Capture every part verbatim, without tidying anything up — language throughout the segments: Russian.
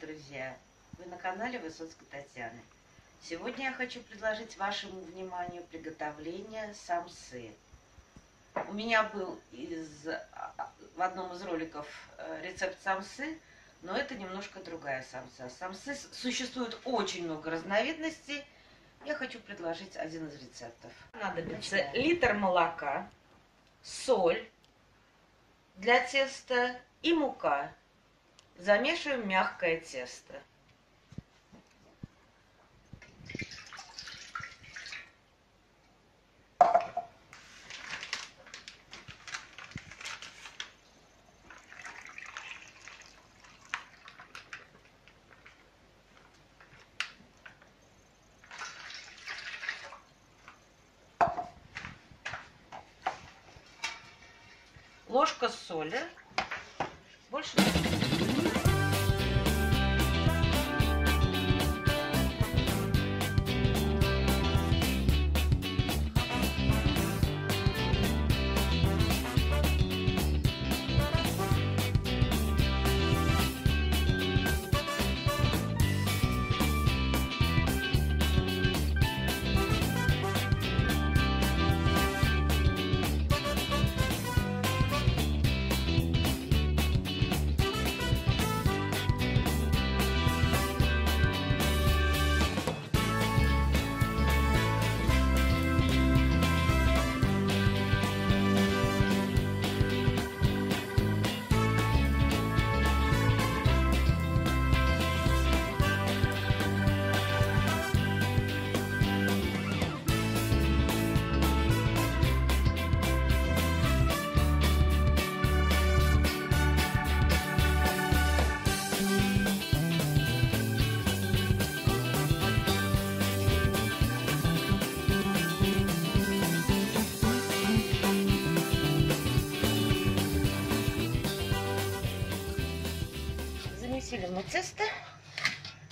Дорогие друзья, вы на канале Высоцкой Татьяны. Сегодня я хочу предложить вашему вниманию приготовление самсы. У меня был из, в одном из роликов рецепт самсы, но это немножко другая самса. Самсы существует очень много разновидностей. Я хочу предложить один из рецептов. Понадобится Начинаем. литр молока, соль для теста и мука. Замешиваем мягкое тесто. Ложка соли. Больше не тесто.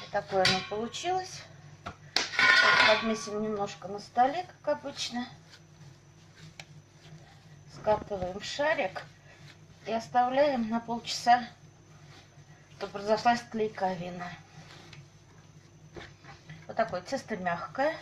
Вот такое оно получилось. Подмесим немножко на столе, как обычно. Скатываем шарик и оставляем на полчаса, чтобы разошлась клейковина. Вот такое тесто мягкое.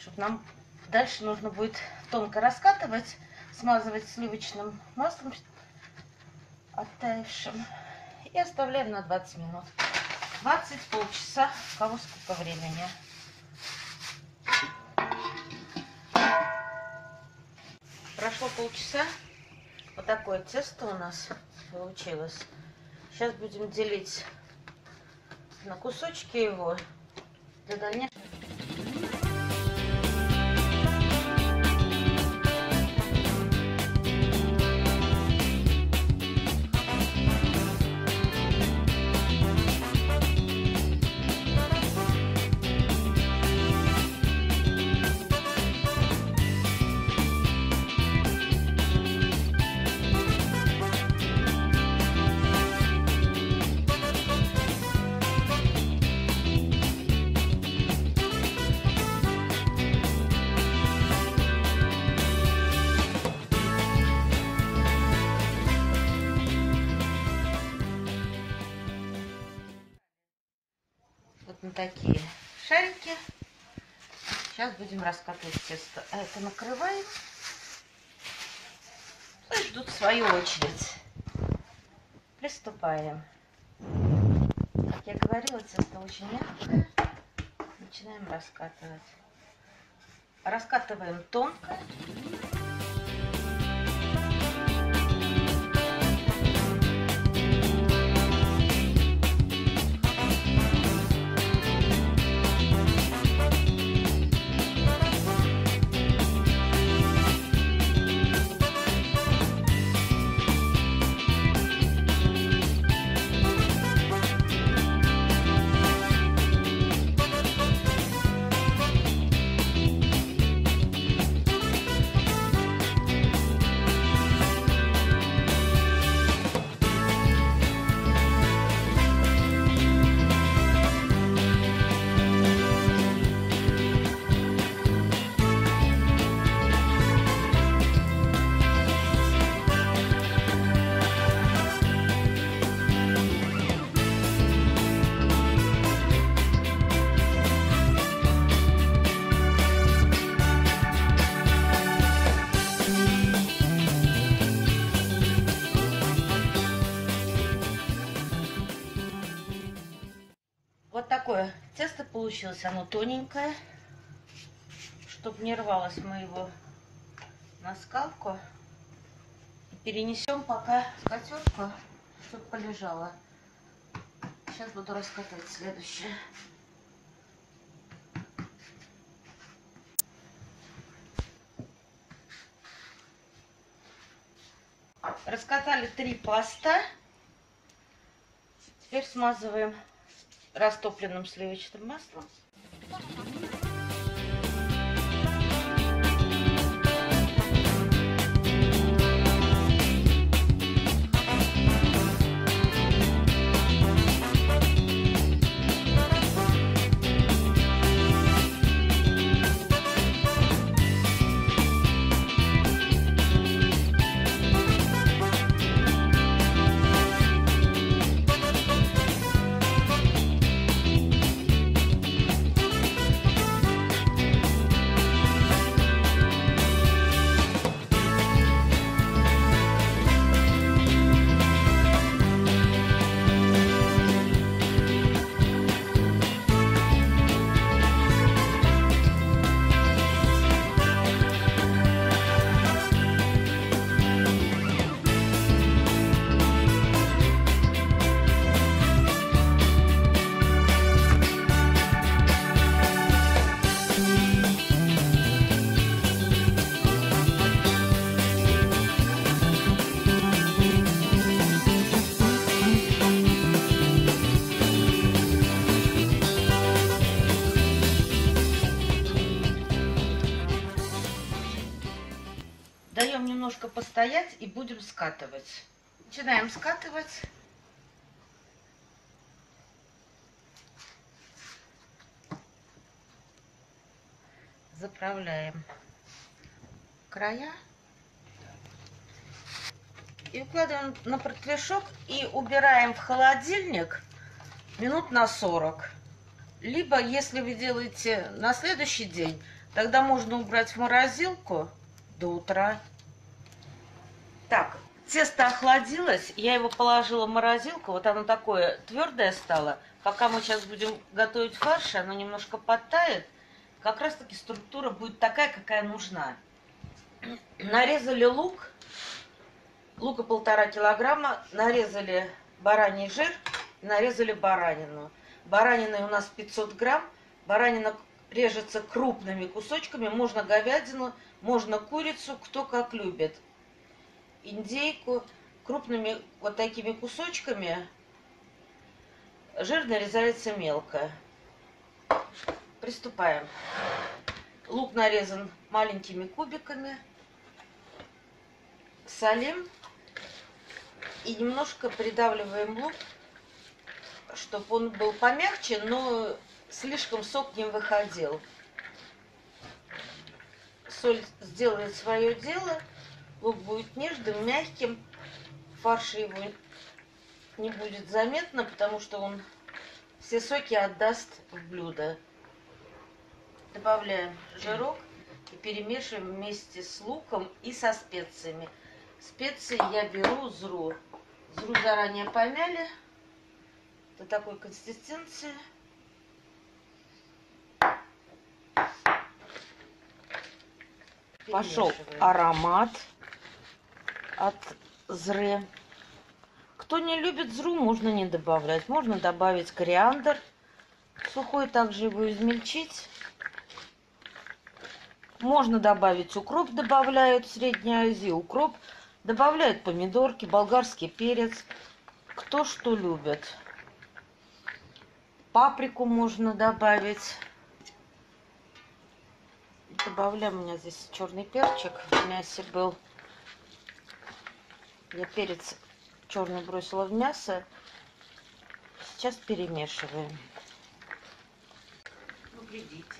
Чтобы нам дальше нужно будет тонко раскатывать. Смазывать сливочным маслом оттаившим и оставляем на двадцать минут. двадцать, полчаса, у кого сколько времени. Прошло полчаса. Вот такое тесто у нас получилось. Сейчас будем делить на кусочки его для дальнейшего. На такие шарики. Сейчас будем раскатывать тесто. А это накрываем. И ждут свою очередь. Приступаем. Как я говорила, тесто очень мягкое. Начинаем раскатывать. Раскатываем тонко. Тесто получилось оно тоненькое, чтобы не рвалось, мы его на скалку перенесем пока в скатерку, чтобы полежало. Сейчас буду раскатывать следующее. Раскатали три пласта. Теперь смазываем растопленным сливочным маслом. Даем немножко постоять и будем скатывать. Начинаем скатывать. Заправляем края. И укладываем на противешок и убираем в холодильник минут на сорок. Либо, если вы делаете на следующий день, тогда можно убрать в морозилку до утра. Так, тесто охладилось, я его положила в морозилку, вот оно такое твердое стало. Пока мы сейчас будем готовить фарш, оно немножко подтает, как раз таки структура будет такая, какая нужна. Нарезали лук, лука полтора килограмма, нарезали бараний жир, нарезали баранину. Баранины у нас пятьсот грамм, баранина режется крупными кусочками, можно говядину, можно курицу, кто как любит. Индейку крупными вот такими кусочками. Жир нарезается мелко. Приступаем. Лук нарезан маленькими кубиками. Солим. И немножко придавливаем лук, чтобы он был помягче, но слишком сок не выходил. Соль сделает свое дело. Лук будет нежным, мягким. Фарш его не будет заметно, потому что он все соки отдаст в блюдо. Добавляем жирок и перемешиваем вместе с луком и со специями. Специи я беру зру. Зру заранее помяли до такой консистенции. Пошел аромат от зры. Кто не любит зру, можно не добавлять. Можно добавить кориандр сухой, также его измельчить. Можно добавить укроп, добавляют в Средней Азии укроп. Добавляют помидорки, болгарский перец. Кто что любит. Паприку можно добавить. Добавляем, у меня здесь черный перчик в мясе был. Я перец черный бросила в мясо. Сейчас перемешиваем. Наблюдите.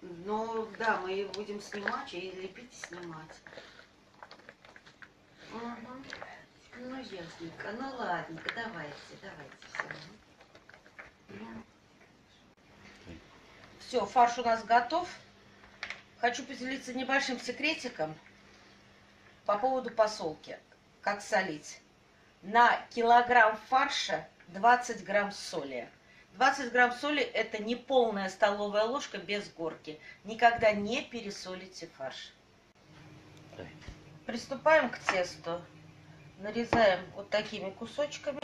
Ну да, мы их будем снимать и лепить и снимать. Угу. Ну ясненько, ну ладненько, давайте, давайте. Все. Все, фарш у нас готов. Хочу поделиться небольшим секретиком по поводу посолки. Как солить. На килограмм фарша двадцать грамм соли. двадцать грамм соли – это не полная столовая ложка без горки. Никогда не пересолите фарш. Приступаем к тесту. Нарезаем вот такими кусочками.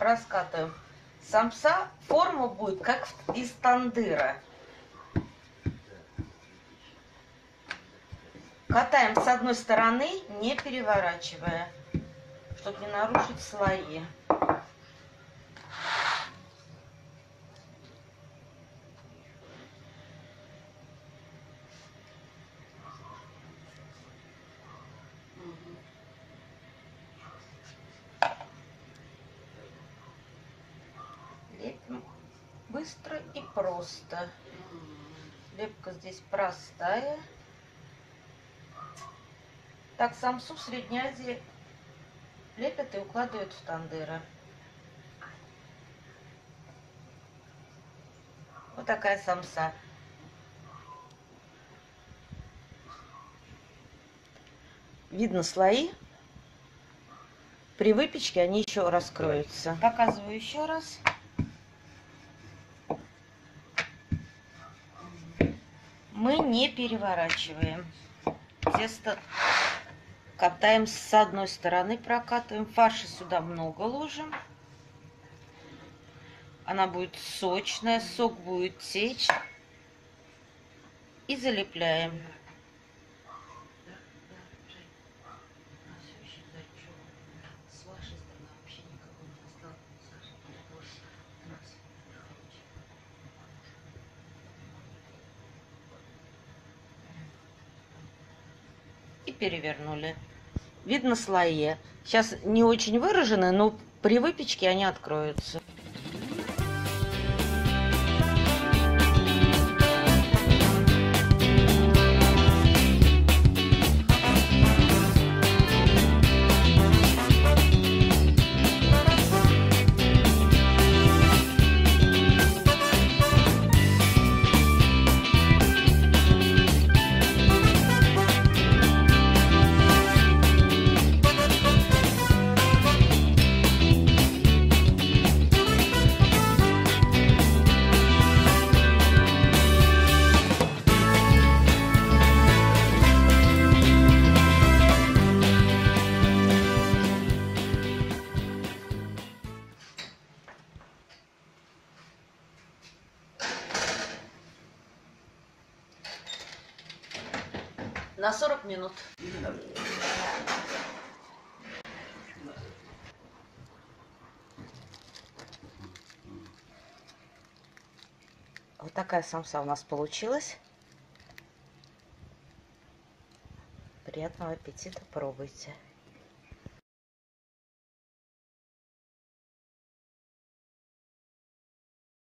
Раскатываем. Самса форма будет как из тандыра. Катаем с одной стороны, не переворачивая, чтобы не нарушить слои. Быстро и просто. Лепка здесь простая. Так самсу в Средней Азии лепят и укладывают в тандыры. Вот такая самса. Видно слои. При выпечке они еще раскроются. Показываю еще раз. Мы не переворачиваем. Тесто катаем с одной стороны, прокатываем. Фарша сюда много ложим. Она будет сочная, сок будет течь. И залепляем. И перевернули. Видно слои. Сейчас не очень выражены, но при выпечке они откроются. На сорок минут. Вот такая самса у нас получилась. Приятного аппетита, пробуйте.